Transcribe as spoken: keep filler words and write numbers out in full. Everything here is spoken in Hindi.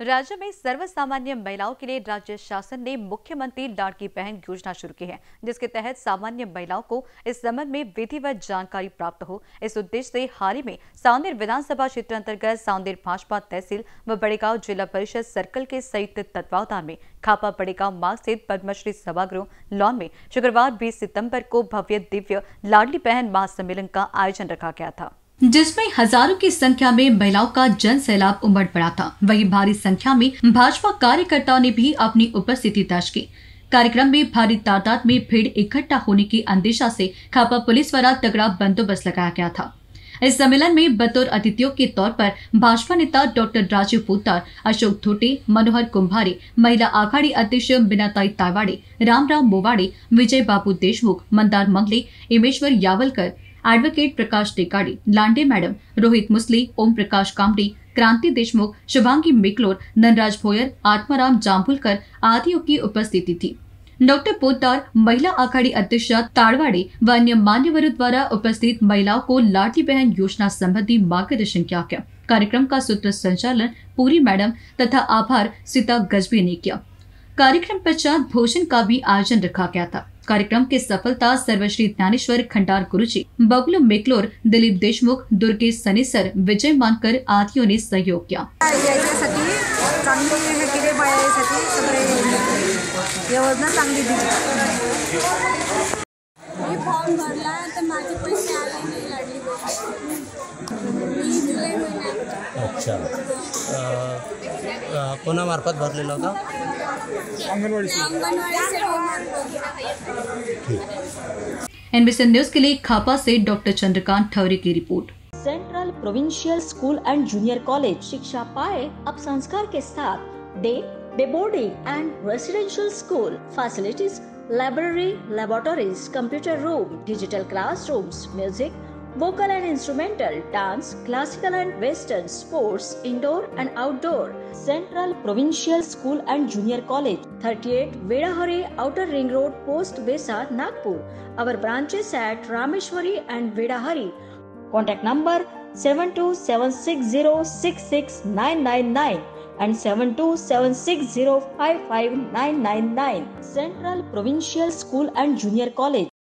राज्य में सर्वसामान्य महिलाओं के लिए राज्य शासन ने मुख्यमंत्री लाड़ली बहन योजना शुरू की है, जिसके तहत सामान्य महिलाओं को इस संबंध में विधिवत जानकारी प्राप्त हो। इस उद्देश्य से हाल ही में सांदिर विधानसभा क्षेत्र अंतर्गत सांदिर भाजपा तहसील व बड़ेगाँव जिला परिषद सर्कल के संयुक्त तत्वावधान में खापा बड़ेगाँव मार्ग स्थित पद्मश्री सभागृह लॉन में शुक्रवार बीस सितम्बर को भव्य दिव्य लाड़ली बहन महासम्मेलन का आयोजन रखा गया था, जिसमें हजारों की संख्या में महिलाओं का जन सैलाब उमड़ पड़ा था। वहीं भारी संख्या में भाजपा कार्यकर्ताओं ने भी अपनी उपस्थिति दर्ज की। कार्यक्रम में भारी तादाद में भीड़ इकट्ठा होने की अंदेशा से खापा पुलिस द्वारा तगड़ा बंदोबस्त लगाया गया था। इस सम्मेलन में बतौर अतिथियों के तौर पर भाजपा नेता डॉक्टर राजीव पोतार, अशोक थोटे, मनोहर कुम्भारी, महिला आघाड़ी अध्यक्ष मीनाताई तावड़े, राम राम मोवाडे, विजय बाबू देशमुख, मंदार मंगले, हेमेश्वर यावलकर, एडवोकेट प्रकाश डेगाड़ी, लांडे मैडम, रोहित मुसली, ओम प्रकाश क्रांति देशमुख, शुभांगी मेकलोर, ननराज भोयल, आत्माराम जाम्भुलकर आदियों की उपस्थिति थी। डॉक्टर पोतार, महिला आघाड़ी अध्यक्ष ताड़वाडे व अन्य मान्यवरों द्वारा उपस्थित महिलाओं को लाड़ली बहन योजना संबंधी मार्गदर्शन किया गया। कार्यक्रम का सूत्र संचालन पूरी मैडम तथा आभार सीता गजबी ने किया। कार्यक्रम पश्चात भोजन का भी आयोजन रखा गया था। कार्यक्रम के सफलता सर्वश्री ज्ञानेश्वर खंडार गुरुजी, बबुल मेकलोर, दिलीप देशमुख, दुर्गेश सनिसर, विजय मानकर आदियों ने सहयोग किया। अच्छा, कोणा मार्फत भरलेला होता? एन बी सी न्यूज के लिए खापा से डॉक्टर चंद्रकांत ठावरी की report. Central provincial school and junior college शिक्षा पाए अब संस्कार के साथ day day boarding and residential school facilities, library, laboratories, computer room, digital classrooms, music, vocal and instrumental, dance, classical and western, sports, indoor and outdoor. Central provincial school and junior college, thirty eight Vedahari, outer ring road, post Besa, Nagpur. Our branches at Rameshwari and Vedahari. Contact number seven two seven six zero six six nine nine nine and seven two seven six zero five five nine nine nine. Central Provincial School and Junior College.